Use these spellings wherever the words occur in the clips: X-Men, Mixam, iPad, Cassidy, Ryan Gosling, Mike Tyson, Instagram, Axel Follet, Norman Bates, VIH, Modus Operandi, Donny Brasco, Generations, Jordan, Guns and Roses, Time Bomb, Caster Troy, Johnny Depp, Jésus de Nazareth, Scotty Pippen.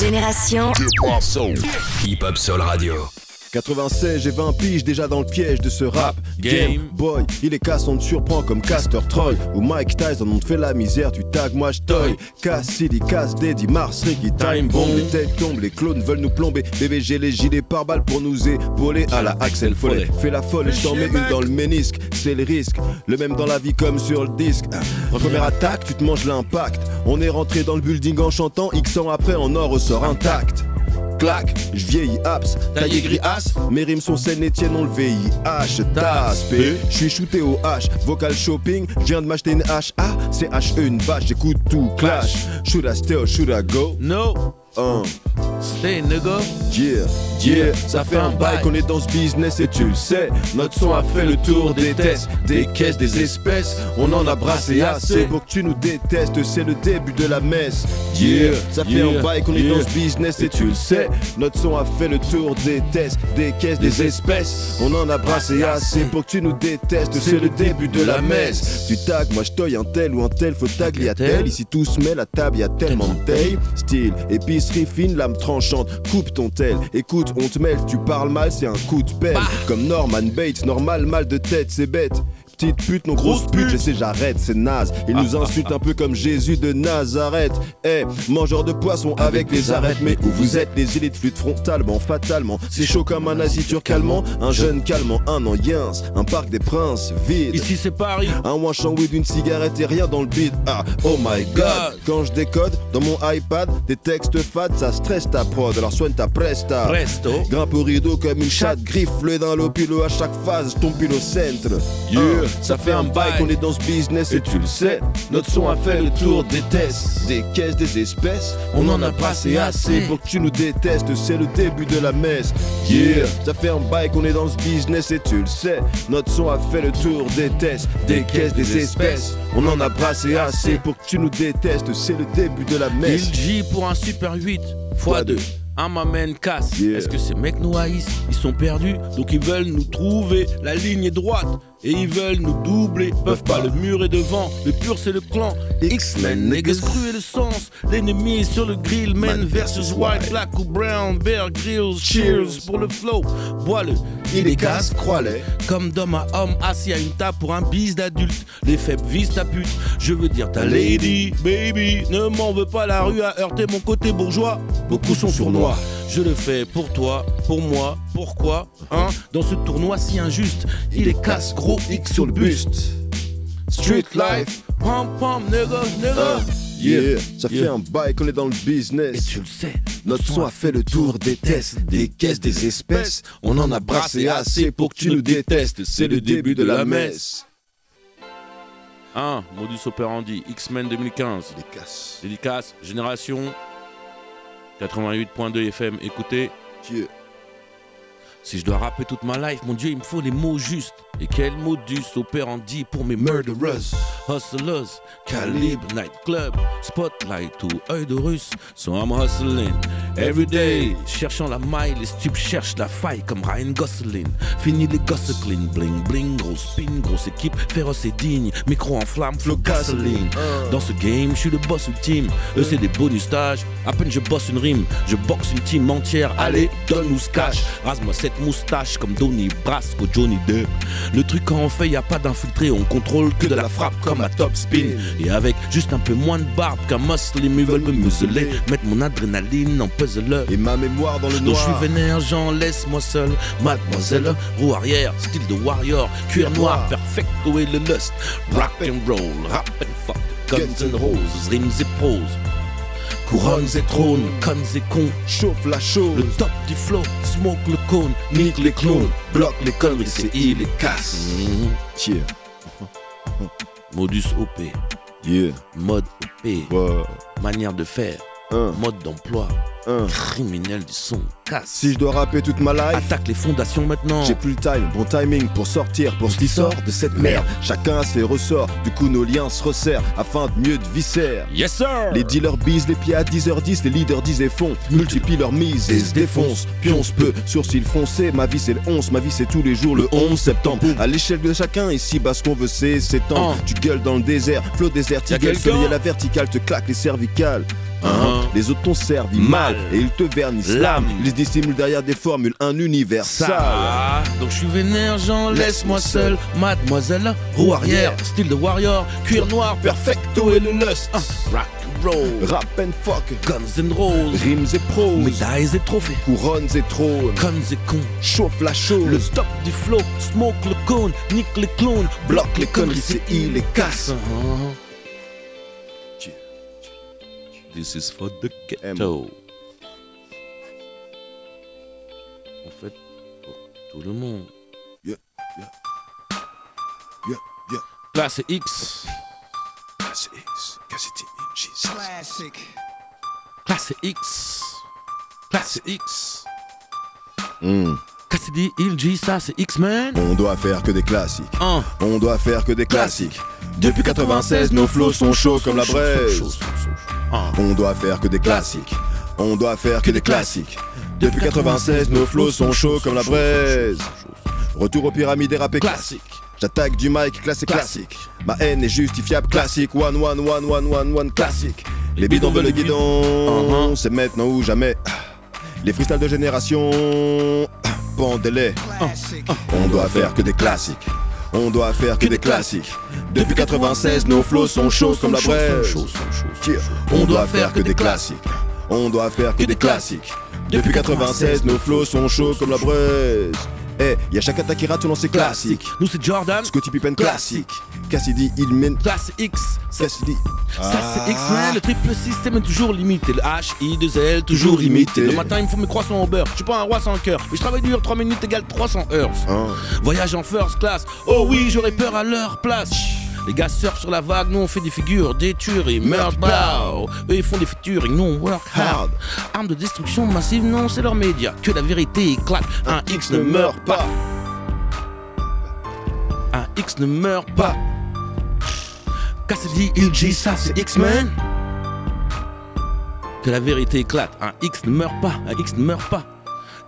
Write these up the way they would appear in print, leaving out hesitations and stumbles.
Génération Hip Hop Soul Radio. 96 et 20 piges déjà dans le piège de ce rap game boy. Il est casse, on te surprend comme Caster Troy ou Mike Tyson, on te fait la misère, tu tags, moi je toy. Cassidy, Cassidy, Mars, Ricky, Time Bomb. Les têtes tombent, les clones veulent nous plomber. Bébé, j'ai les gilets par balles pour nous épauler à la Axel Follet. Fais la folle et je t'en mets une dans le ménisque, c'est le risque. Le même dans la vie comme sur le disque. En première attaque, tu te manges l'impact. On est rentré dans le building en chantant, X ans après, on en ressort intact. Clac, je vieillis abs, taillé gris as. Mes rimes sont saines et tiennent, on le VIH, tasse P. Je suis shooté au H, vocal shopping, je viens de m'acheter une H. Ah, c'est H, une vache, j'écoute tout clash. Should I stay or should I go? No. Stay nigga. Yeah, yeah, ça fait un bail qu'on est dans ce business et tu le sais. Notre son a fait le tour des tests, des caisses, des espèces. On en a brassé assez pour que tu nous détestes, c'est le début de la messe. Yeah, ça fait un bail qu'on est dans ce business et tu le sais. Notre son a fait le tour des tests, des caisses, des espèces. On en a brassé assez pour que tu nous détestes, c'est le début de la messe. Tu tags, moi je toy un tel ou un tel, faut tagli à tel. Ici tout se met, la table y'a tellement de taille. Style, épice, fine, lame tranchante, coupe ton tel. Écoute, on te mêle, tu parles mal, c'est un coup de pelle. Comme Norman Bates, normal, mal de tête, c'est bête. Petite pute, non grosse pute, je sais, j'arrête, c'est naze. Il nous insulte un peu comme Jésus de Nazareth. Eh, mangeur de poissons avec les arêtes. Mais où vous êtes, les élites flutent frontalement, fatalement. C'est chaud comme un nazi turc allemand, un jeune calmant, un an yens, un parc des princes vide. Ici c'est Paris. Un wash en weed, une cigarette et rien dans le bide. Ah, oh my god. Quand je décode, dans mon iPad, des textes fades, ça stresse ta prod. Alors soigne ta presta. Presto. Grimpe au rideau comme une chatte, griffe le d'un l'opilo à chaque phase, ton pile au centre. Yeah. Ça fait un bail qu'on est dans ce business et tu le sais. Notre son a fait le tour des tests, des caisses, des espèces. On en a passé assez pour que tu nous détestes, c'est le début de la messe. Yeah, ça fait un bail qu'on est dans ce business et tu le sais. Notre son a fait le tour des tests, des caisses, des espèces. On en a passé assez pour que tu nous détestes, c'est le début de la messe. Il J pour un super 8 x 2. Un m'amène casse. Est-ce que ces mecs nous haïssent? Ils sont perdus, donc ils veulent nous trouver. La ligne est droite et ils veulent nous doubler. Peuvent pas, le mur est devant. Le pur c'est le clan X-Men, niggas cru et le sens. L'ennemi est sur le grill. Men versus white, black ou brown. Bear grills, cheers pour le flow. Bois-le, il est casse, crois-le. Comme d'homme à homme, assis à une table pour un bis d'adulte. Les faibles visent ta pute, je veux dire ta lady. Baby, ne m'en veux pas, la rue a heurté mon côté bourgeois. Beaucoup sont sournois. Je le fais pour toi, pour moi, pourquoi, hein? Dans ce tournoi si injuste, il est casse, gros X sur le buste. Street life, pom pom, nigga, nigga. Yeah, ça fait un bail qu'on est dans le business. Et tu le sais, notre son a fait le tour des tests, des caisses, des espèces. On en a brassé assez pour que tu nous détestes, c'est le début de la messe. 1. Modus Operandi, X-Men 2015. Dédicace. Dédicace, Génération 88.2 FM, écoutez. Dieu. Si je dois rapper toute ma life, mon Dieu, il me faut les mots justes. Et quel modus operandi pour mes murderers, hustlers, calibre, nightclub, spotlight ou œil de russe. So I'm hustling everyday, cherchant la maille, les stupes cherchent la faille comme Ryan Gosling. Fini les gossiclin, bling bling, grosse spin, grosse équipe, féroce et digne, micro en flamme, flow gasoline. Dans ce game, je suis le boss ultime, eux c'est des bonus stages. À peine je bosse une rime, je boxe une team entière. Allez, donne-nous ce cash, rase-moi cette moustache comme Donny Brasco, Johnny Depp. Le truc quand on fait, y a pas d'infiltré, on contrôle que de la frappe comme à top spin. Et avec juste un peu moins de barbe qu'un muslim, ils veulent me museler, mettre mon adrénaline en puzzle et ma mémoire dans le noir. Donc je suis vénère, j'en laisse-moi seul, mademoiselle. Roue arrière, style de warrior, cuir noir, perfecto et le lust. Rock and roll, rap and fuck, Guns and Roses, rimes et prose. Couronnes et trônes, connes et cons, chauffe la chose. Le top du flow, smoke le cône, nique les clones, bloque les conneries, c'est il est casse. Tiens. Modus OP. Yeah. Mode OP. Wow. Manière de faire. Mode d'emploi. Criminel du son, casse. Si je dois rapper toute ma life, attaque les fondations maintenant. J'ai plus le time, bon timing pour sortir, pour se sort de cette merde. Chacun a ses ressorts, du coup nos liens se resserrent afin de mieux te visser. Yes sir. Les dealers bisent les pieds à 10h10, les leaders disent et font, multiplient leurs mises et se défoncent. Pionce peu, sourcils froncés, ma vie c'est le 11, ma vie c'est tous les jours le 11 septembre. À l'échelle de chacun, ici bas ce qu'on veut c'est s'étendre. Tu gueules dans le désert, flot désertique, le soleil à la verticale te claque les cervicales. Les autres t'ont servi mal et ils te vernissent l'âme. Ils se dissimulent derrière des formules, un univers sale. Donc je suis vénère, Jean, laisse-moi seul. Mademoiselle, roue arrière, style de warrior, cuir noir, perfecto et le lust. Rap and fuck, Guns and Roses, rimes et prose, médailles et trophées, couronnes et trônes, cons et cons, chauffe la chose, le stop du flow, smoke le cône, nique les clones, bloque les conneries, c'est il les casse. This is for the ghetto. En fait, pour tout le monde. Classe X. Classe X. Cassidy. Classic. Classe X. Classe X. Cassidy, il dit ça, c'est X-Men. On doit faire que des classiques. On doit faire que des classiques. Depuis 96, nos flots sont chauds comme la braise. On doit faire que des classiques. On doit faire que des classiques. Depuis 96, nos flots sont chauds comme la braise. Retour aux pyramides dérapées classique. J'attaque du mic classique classique. Ma haine est justifiable classique. One classique. Les bidons veulent le guidon. C'est maintenant ou jamais. Les freestyles de génération. Pendez-les. On doit faire que des classiques. On doit faire que des classiques. Depuis 96, nos flots sont chauds comme la braise. On doit faire que des classiques. On doit faire que des classiques. Depuis 96, nos flots sont chauds comme la braise. Eh, y'a chaque attaque qui rate selon ses classiques. Nous c'est Jordan, Scotty Pippen classique. Cassidy, il mène classe X. Cassidy, ça c'est X-Men. Le triple système toujours limité. Le H-I-2-L toujours imité. Le matin il me faut mes croissants au beurre. Je suis pas un roi sans cœur. Mais je travaille dur, 3 minutes égale 300 heures. Voyage en first class. Oh oui, j'aurais peur à leur place. Les gars surfent sur la vague, nous on fait des figures, des tueries, meurtre, eux ils font des featuring, nous on work hard. Armes de destruction massive, non c'est leur média. Que la vérité éclate, un X ne meurt pas. Un X ne meurt pas. Cassidy, il dit ça, c'est X-Men. Que la vérité éclate, un X ne meurt pas, un X ne meurt pas.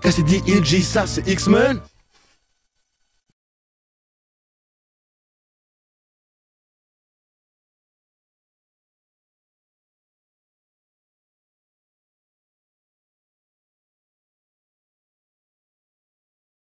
Cassidy, il dit ça, c'est X-Men.